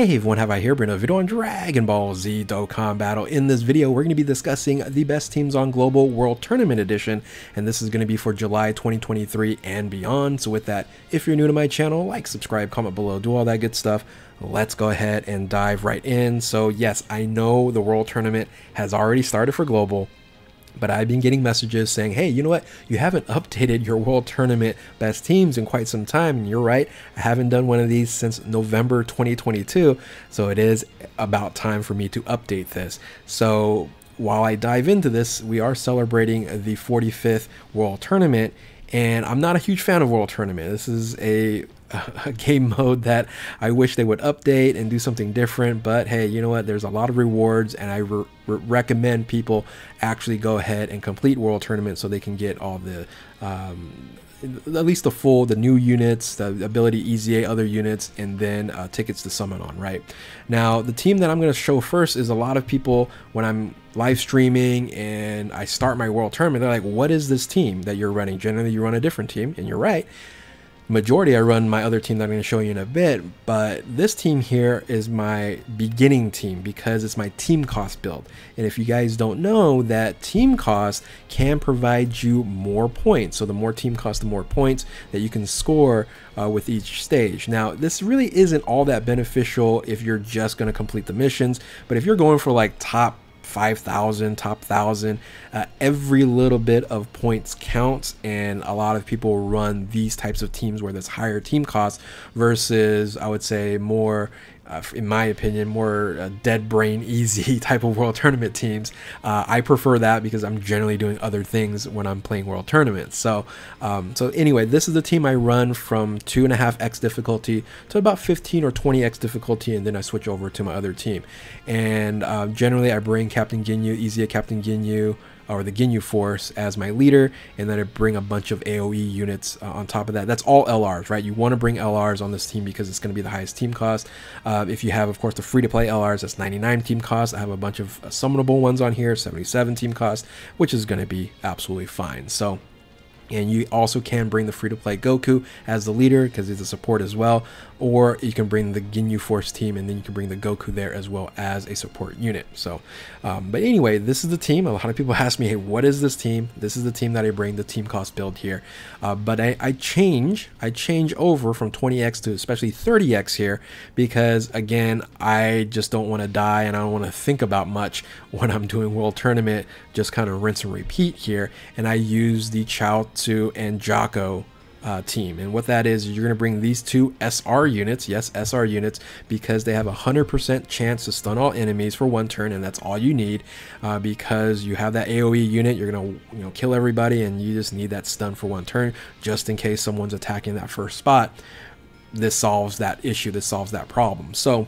Hey everyone, how I here, bring another video on Dragon Ball Z Dokkan Battle. In this video, we're going to be discussing the best teams on Global World Tournament Edition, and this is going to be for July 2023 and beyond. So with that, if you're new to my channel, like, subscribe, comment below, do all that good stuff. Let's go ahead and dive right in. So yes, I know the World Tournament has already started for Global, but I've been getting messages saying, hey, you know what? You haven't updated your World Tournament best teams in quite some time. And you're right. I haven't done one of these since November 2022. So it is about time for me to update this. So while I dive into this, we are celebrating the 45th World Tournament. And I'm not a huge fan of World Tournament. This is a game mode that I wish they would update and do something different, but hey, you know what, there's a lot of rewards, and I recommend people actually go ahead and complete World Tournament so they can get all the at least the new units, the ability EZA, other units, and then tickets to summon on. Right now, the team that I'm going to show first is a lot of people, when I'm live streaming and I start my World Tournament, they're like, what is this team that you're running? Generally you run a different team, and you're right, majority I run my other team that I'm going to show you in a bit, but this team here is my beginning team because it's my team cost build. And if you guys don't know, that team cost can provide you more points. So the more team cost, the more points that you can score with each stage. Now this really isn't all that beneficial if you're just going to complete the missions, but if you're going for like top 5,000, top 1,000, every little bit of points counts, and a lot of people run these types of teams where there's higher team costs versus, I would say, more in my opinion, more dead brain easy type of World Tournament teams. I prefer that because I'm generally doing other things when I'm playing World Tournaments. So anyway, this is the team I run from 2.5x difficulty to about 15 or 20x difficulty, and then I switch over to my other team. And generally I bring Captain Ginyu, EZA Captain Ginyu, or the Ginyu Force as my leader, and then I bring a bunch of AoE units on top of that. That's all LRs, right? You want to bring LRs on this team because it's going to be the highest team cost. If you have, of course, the free-to-play LRs, that's 99 team cost. I have a bunch of summonable ones on here, 77 team cost, which is going to be absolutely fine. So, and you also can bring the free-to-play Goku as the leader because he's a support as well, or you can bring the Ginyu Force team, and then you can bring the Goku there as well as a support unit. So, but anyway, this is the team. A lot of people ask me, hey, what is this team? This is the team that I bring, the team cost build here. But I change over from 20x to especially 30x here because, again, I just don't want to die, and I don't want to think about much when I'm doing World Tournament, just kind of rinse and repeat here. And I use the Chaozu and Jocko team, and what that is, you're going to bring these two SR units, yes, SR units, because they have 100% chance to stun all enemies for one turn, and that's all you need because you have that AoE unit. You're going to, you know, kill everybody, and you just need that stun for one turn just in case someone's attacking that first spot. This solves that issue, this solves that problem. So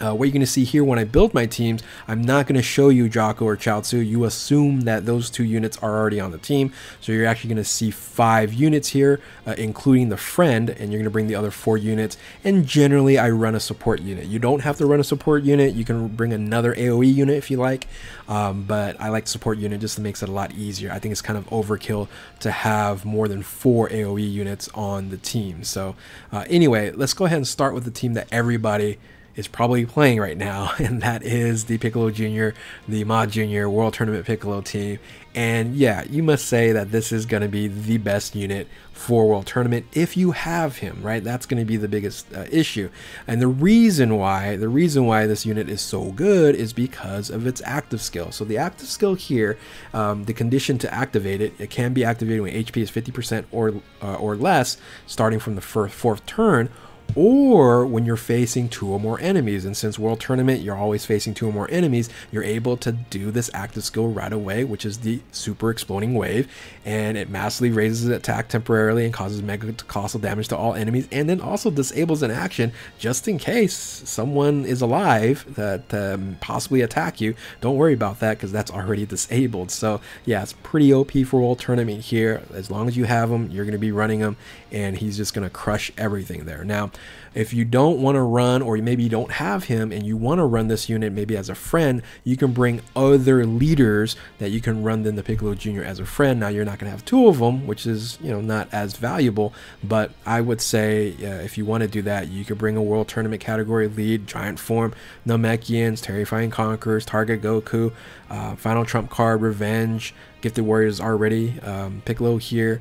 what you're going to see here when I build my teams, I'm not going to show you Jocko or Chaozu. You assume that those two units are already on the team. So you're actually going to see 5 units here, including the friend, and you're going to bring the other 4 units. And generally, I run a support unit. You don't have to run a support unit. You can bring another AoE unit if you like, but I like support unit just to make it a lot easier. I think it's kind of overkill to have more than 4 AoE units on the team. So anyway, let's go ahead and start with the team that everybody is probably playing right now, and that is the Piccolo Jr., the Ma Jr. World Tournament Piccolo team. And yeah, you must say that this is going to be the best unit for World Tournament if you have him, right? That's going to be the biggest issue. And the reason why this unit is so good is because of its active skill. So the active skill here, the condition to activate it, it can be activated when HP is 50% or less, starting from the fourth turn, or when you're facing 2 or more enemies. And since World Tournament, you're always facing 2 or more enemies, you're able to do this active skill right away, which is the Super Exploding Wave, and it massively raises the attack temporarily and causes mega colossal damage to all enemies, and then also disables an action just in case someone is alive that possibly attack you. Don't worry about that because that's already disabled. So yeah, it's pretty OP for World Tournament here. As long as you have him, you're going to be running him, and he's just going to crush everything there. Now If you don't want to run, or maybe you don't have him and you want to run this unit maybe as a friend, you can bring other leaders that you can run then the Piccolo Jr. as a friend. Now you're not going to have two of them, which is, you know, not as valuable, but I would say if you want to do that, you could bring a World Tournament category lead, Giant Form, Namekians, Terrifying Conquerors, Target Goku, Final Trump Card, Revenge, Gifted Warriors already, Piccolo here,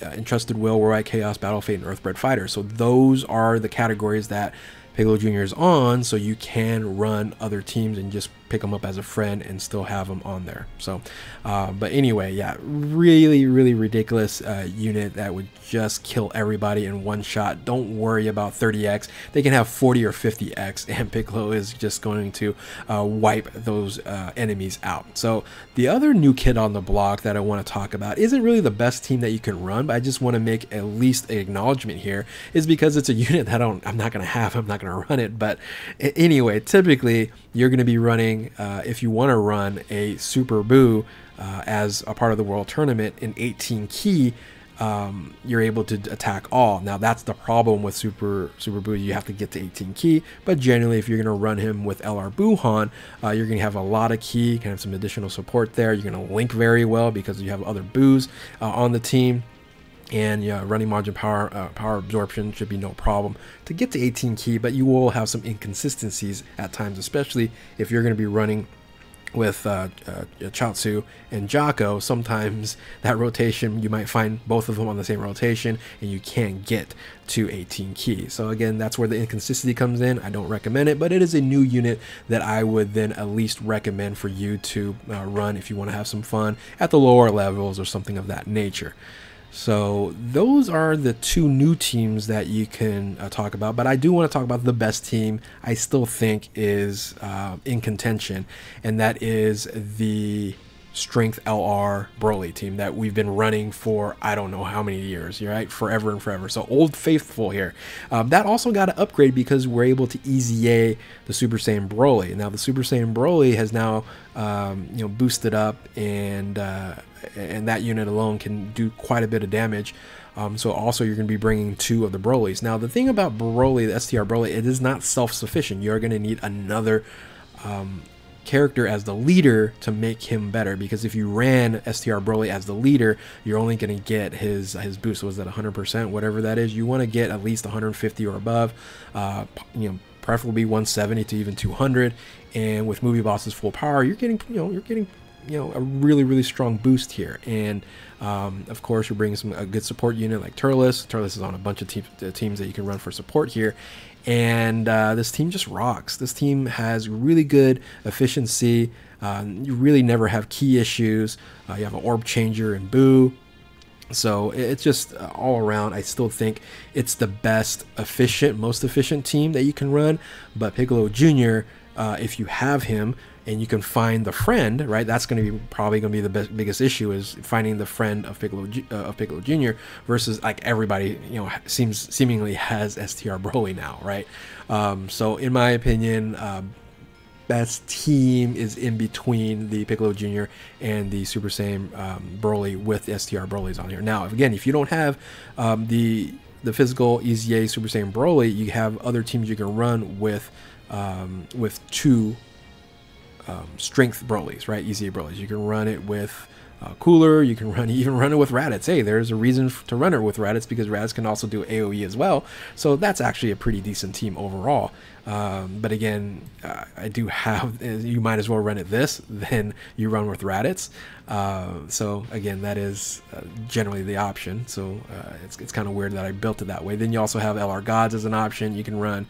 Entrusted Will, Worldwide Chaos, Battle Fate, and Earthbred Fighter. So those are the categories that Piccolo Jr. is on, so you can run other teams and just pick them up as a friend and still have them on there. So but anyway, yeah, really ridiculous unit that would just kill everybody in one shot. Don't worry about 30x, they can have 40 or 50x, and Piccolo is just going to wipe those enemies out. So the other new kid on the block that I want to talk about isn't really the best team that you can run, but I just want to make at least an acknowledgement here, is because it's a unit that I'm not going to have, I'm not going to run it. But anyway, typically you're going to be running, if you want to run a Super Buu as a part of the World Tournament in 18 key, you're able to attack all. Now that's the problem with Super Buu, you have to get to 18 key, but generally if you're going to run him with LR Buuhan, you're going to have a lot of key, kind of some additional support there. You're going to link very well because you have other Boos on the team. And yeah, running Majin Power, Power Absorption should be no problem to get to 18 key, but you will have some inconsistencies at times, especially if you're going to be running with Chaozu and Jocko. Sometimes that rotation, you might find both of them on the same rotation and you can't get to 18 key. So again, that's where the inconsistency comes in. I don't recommend it, but it is a new unit that I would then at least recommend for you to run if you want to have some fun at the lower levels or something of that nature. So those are the two new teams that you can talk about, but I do want to talk about the best team I still think is in contention, and that is the Strength LR Broly team that we've been running for I don't know how many years, right? Forever and forever. So Old Faithful here. That also got an upgrade because we're able to EZA the Super Saiyan Broly. Now the Super Saiyan Broly has now you know, boosted up, and that unit alone can do quite a bit of damage. So also you're going to be bringing two of the Brolys. Now the thing about Broly, the STR Broly, it is not self-sufficient. You're going to need another character as the leader to make him better, because if you ran STR Broly as the leader, you're only going to get his boost. Was that 100%, whatever that is? You want to get at least 150 or above, you know, preferably 170 to even 200. And with Movie Bosses full power, you're getting, you know, a really strong boost here. And of course you're bringing a good support unit like Turles. Turles is on a bunch of teams that you can run for support here, and this team just rocks. This team has really good efficiency. You really never have key issues. You have an orb changer and Buu. So it's just all around, I still think it's the best efficient, most efficient team that you can run. But Piccolo Jr., if you have him and you can find the friend, right? That's going to be probably going to be the biggest issue, is finding the friend of Piccolo Jr. versus like everybody, you know, seemingly has STR Broly now, right? So in my opinion, best team is in between the Piccolo Jr. and the Super Saiyan Broly, with STR Broly's on here. Now, again, if you don't have the physical EZA Super Saiyan Broly, you have other teams you can run with two strength Brolys, right? EZA Brolys. You can run it with Cooler. You can even run it with Raditz. Hey, there's a reason to run it with Raditz, because Raditz can also do AoE as well. So that's actually a pretty decent team overall. But again, I do have, you might as well run it this, then you run with Raditz. So again, that is generally the option. So it's kind of weird that I built it that way. Then you also have LR Gods as an option. You can run,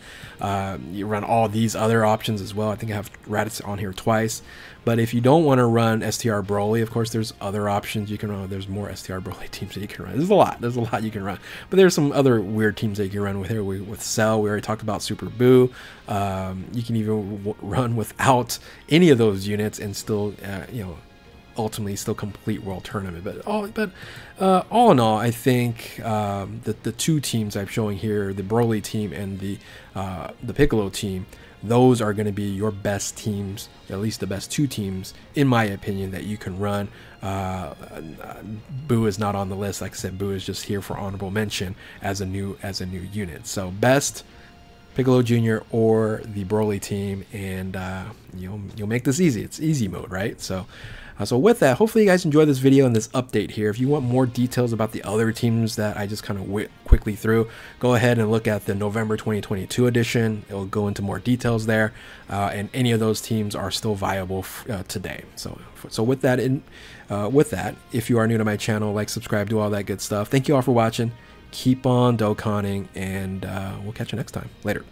you run all these other options as well. I think I have Raditz on here twice. But if you don't want to run STR Broly, of course, there's other options you can run. There's more STR Broly teams that you can run. There's a lot. There's a lot you can run. But there's some other weird teams that you can run with here. With Cell, we already talked about Super Buu. You can even run without any of those units and still, you know, ultimately still complete World Tournament. But all in all, I think that the two teams I'm showing here, the Broly team and the Piccolo team, those are going to be your best teams, at least the best two teams, in my opinion, that you can run. Buu is not on the list. Like I said, Buu is just here for honorable mention as a new unit. So best Piccolo Jr. or the Broly team, and you'll make this easy. It's easy mode, right? So so with that, hopefully you guys enjoyed this video and this update here. If you want more details about the other teams that I just kind of quickly threw, go ahead and look at the November 2022 edition. It'll go into more details there, and any of those teams are still viable today. So with that, if you are new to my channel, like, subscribe, do all that good stuff. Thank you all for watching. Keep on Dokkaning, and we'll catch you next time. Later.